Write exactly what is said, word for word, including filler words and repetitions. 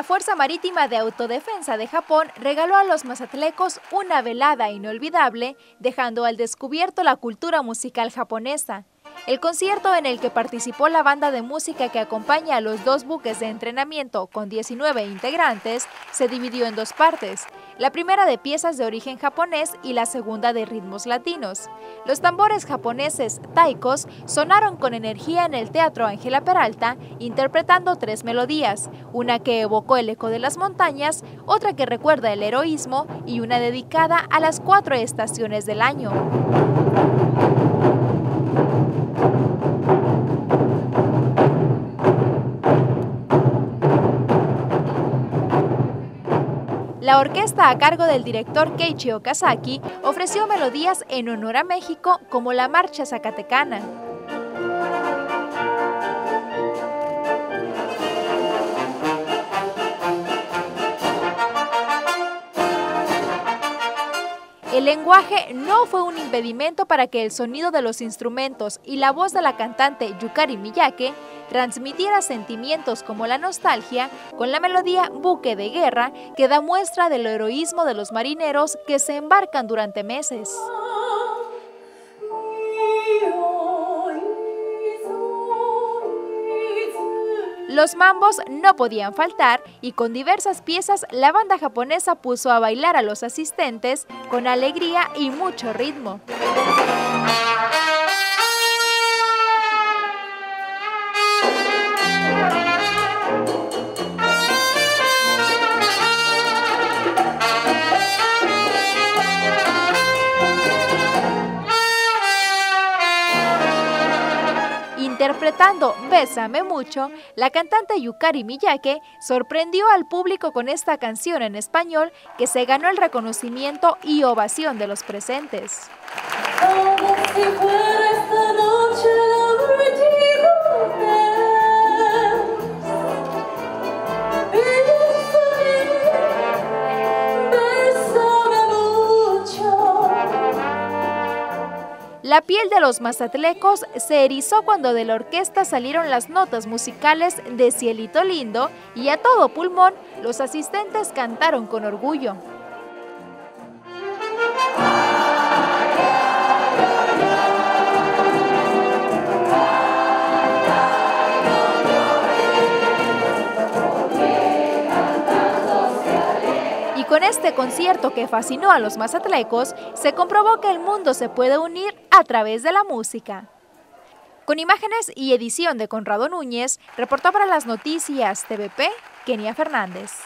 La Fuerza Marítima de Autodefensa de Japón regaló a los mazatlecos una velada inolvidable, dejando al descubierto la cultura musical japonesa. El concierto en el que participó la banda de música que acompaña a los dos buques de entrenamiento con diecinueve integrantes se dividió en dos partes, la primera de piezas de origen japonés y la segunda de ritmos latinos. Los tambores japoneses Taikos sonaron con energía en el Teatro Ángela Peralta, interpretando tres melodías, una que evocó el eco de las montañas, otra que recuerda el heroísmo y una dedicada a las cuatro estaciones del año. La orquesta a cargo del director Keiichi Okazaki ofreció melodías en honor a México como la Marcha Zacatecana. El lenguaje no fue un impedimento para que el sonido de los instrumentos y la voz de la cantante Yukari Miyake transmitiera sentimientos como la nostalgia con la melodía Buque de Guerra, que da muestra del heroísmo de los marineros que se embarcan durante meses. Los mambos no podían faltar y con diversas piezas la banda japonesa puso a bailar a los asistentes con alegría y mucho ritmo. Interpretando Bésame Mucho, la cantante Yukari Miyake sorprendió al público con esta canción en español que se ganó el reconocimiento y ovación de los presentes. La piel de los mazatlecos se erizó cuando de la orquesta salieron las notas musicales de Cielito Lindo y a todo pulmón los asistentes cantaron con orgullo. Con este concierto que fascinó a los mazatlecos, se comprobó que el mundo se puede unir a través de la música. Con imágenes y edición de Conrado Núñez, reportó para las noticias T V P, Kenia Fernández.